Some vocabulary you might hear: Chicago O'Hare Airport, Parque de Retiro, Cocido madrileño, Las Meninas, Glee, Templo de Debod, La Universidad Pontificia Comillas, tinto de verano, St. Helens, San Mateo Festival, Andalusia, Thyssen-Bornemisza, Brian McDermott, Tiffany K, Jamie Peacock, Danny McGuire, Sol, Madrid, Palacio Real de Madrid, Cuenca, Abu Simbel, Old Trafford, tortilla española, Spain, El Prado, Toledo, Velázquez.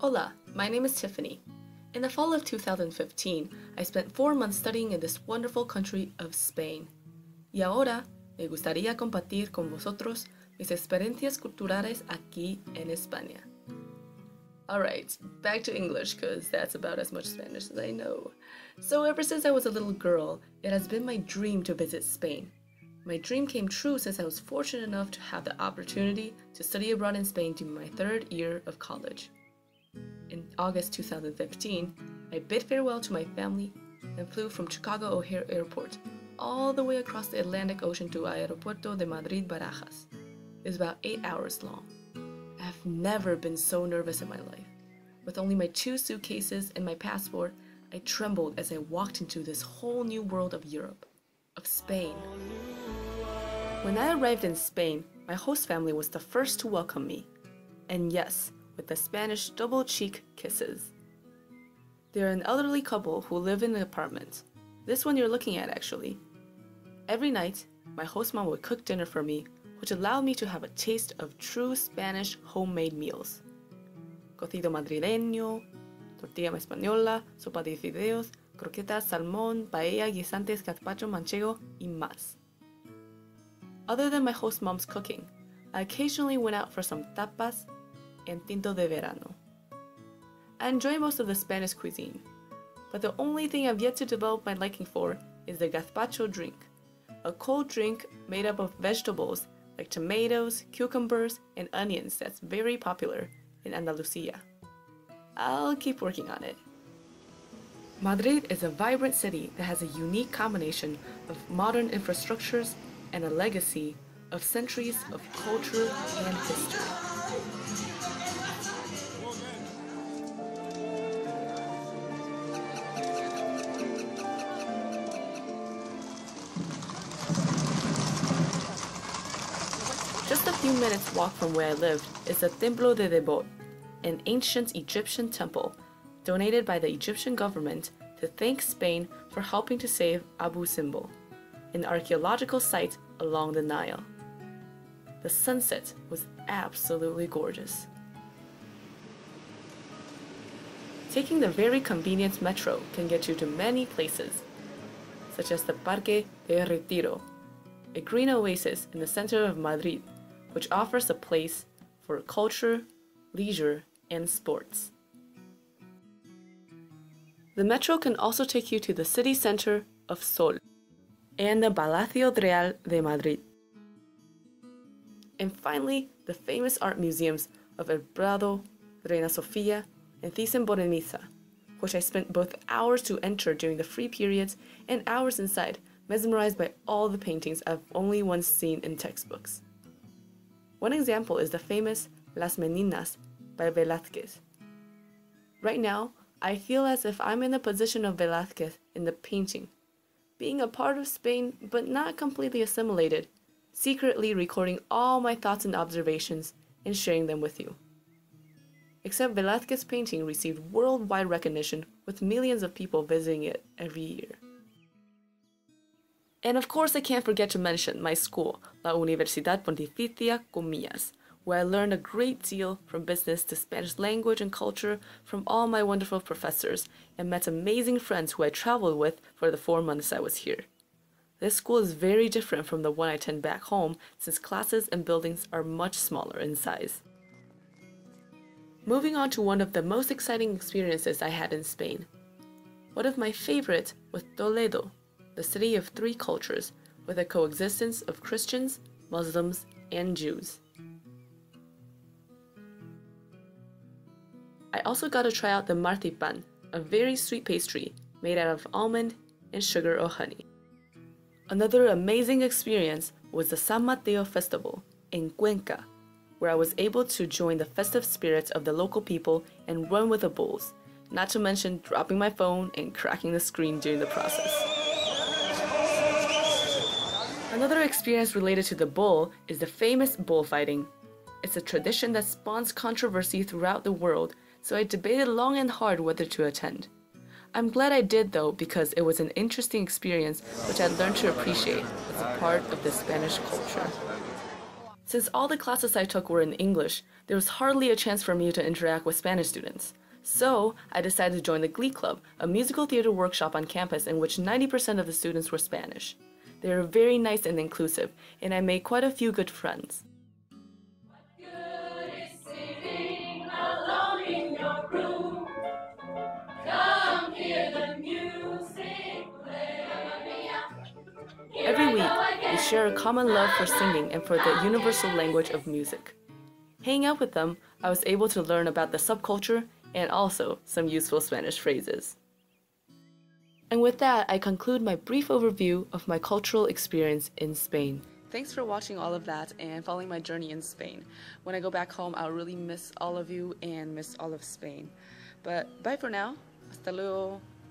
Hola, my name is Tiffany. In the fall of 2015, I spent 4 months studying in this wonderful country of Spain. Y ahora me gustaría compartir con vosotros mis experiencias culturales aquí en España. Alright, back to English, because that's about as much Spanish as I know. So ever since I was a little girl, it has been my dream to visit Spain. My dream came true since I was fortunate enough to have the opportunity to study abroad in Spain during my 3rd year of college. In August 2015, I bid farewell to my family and flew from Chicago O'Hare Airport all the way across the Atlantic Ocean to Aeropuerto de Madrid Barajas. It was about 8 hours long. I have never been so nervous in my life. With only my 2 suitcases and my passport, I trembled as I walked into this whole new world of Europe, of Spain. When I arrived in Spain, my host family was the first to welcome me. And yes, with the Spanish double cheek kisses. They're an elderly couple who live in an apartment. This one you're looking at, actually. Every night, my host mom would cook dinner for me, which allowed me to have a taste of true Spanish homemade meals. Cocido madrileño, tortilla española, sopa de fideos, croquetas, salmón, paella, guisantes, gazpacho, manchego, y más. Other than my host mom's cooking, I occasionally went out for some tapas and tinto de verano. I enjoy most of the Spanish cuisine, but the only thing I've yet to develop my liking for is the gazpacho drink, a cold drink made up of vegetables like tomatoes, cucumbers, and onions that's very popular in Andalusia. I'll keep working on it. Madrid is a vibrant city that has a unique combination of modern infrastructures and a legacy of centuries of culture and history. Just a few minutes walk from where I lived is the Templo de Debod, an ancient Egyptian temple donated by the Egyptian government to thank Spain for helping to save Abu Simbel, an archaeological site along the Nile. The sunset was absolutely gorgeous. Taking the very convenient metro can get you to many places, such as the Parque de Retiro, a green oasis in the center of Madrid, which offers a place for culture, leisure, and sports. The metro can also take you to the city center of Sol and the Palacio Real de Madrid. And finally, the famous art museums of El Prado, Reina Sofía, and Thyssen-Bornemisza, which I spent both hours to enter during the free periods and hours inside, mesmerized by all the paintings I've only once seen in textbooks. One example is the famous Las Meninas by Velázquez. Right now, I feel as if I'm in the position of Velázquez in the painting, being a part of Spain but not completely assimilated, secretly recording all my thoughts and observations and sharing them with you. Except Velázquez's painting received worldwide recognition with millions of people visiting it every year. And of course, I can't forget to mention my school, La Universidad Pontificia Comillas, where I learned a great deal from business to Spanish language and culture from all my wonderful professors and met amazing friends who I traveled with for the 4 months I was here. This school is very different from the one I attend back home since classes and buildings are much smaller in size. Moving on to one of the most exciting experiences I had in Spain. One of my favorites was Toledo, the city of 3 cultures, with a coexistence of Christians, Muslims, and Jews. I also got to try out the marzipan, a very sweet pastry made out of almond and sugar or honey. Another amazing experience was the San Mateo Festival in Cuenca, where I was able to join the festive spirits of the local people and run with the bulls, not to mention dropping my phone and cracking the screen during the process. Another experience related to the bull is the famous bullfighting. It's a tradition that spawns controversy throughout the world, so I debated long and hard whether to attend. I'm glad I did though, because it was an interesting experience which I learned to appreciate as a part of the Spanish culture. Since all the classes I took were in English, there was hardly a chance for me to interact with Spanish students. So I decided to join the Glee Club, a musical theater workshop on campus in which 90% of the students were Spanish. They are very nice and inclusive, and I made quite a few good friends. What good is sitting alone in your room? Come hear the music play. Every week, we share a common love for singing and for the universal language of music. Hanging out with them, I was able to learn about the subculture and also some useful Spanish phrases. And with that, I conclude my brief overview of my cultural experience in Spain. Thanks for watching all of that and following my journey in Spain. When I go back home, I'll really miss all of you and miss all of Spain. But bye for now. Hasta luego.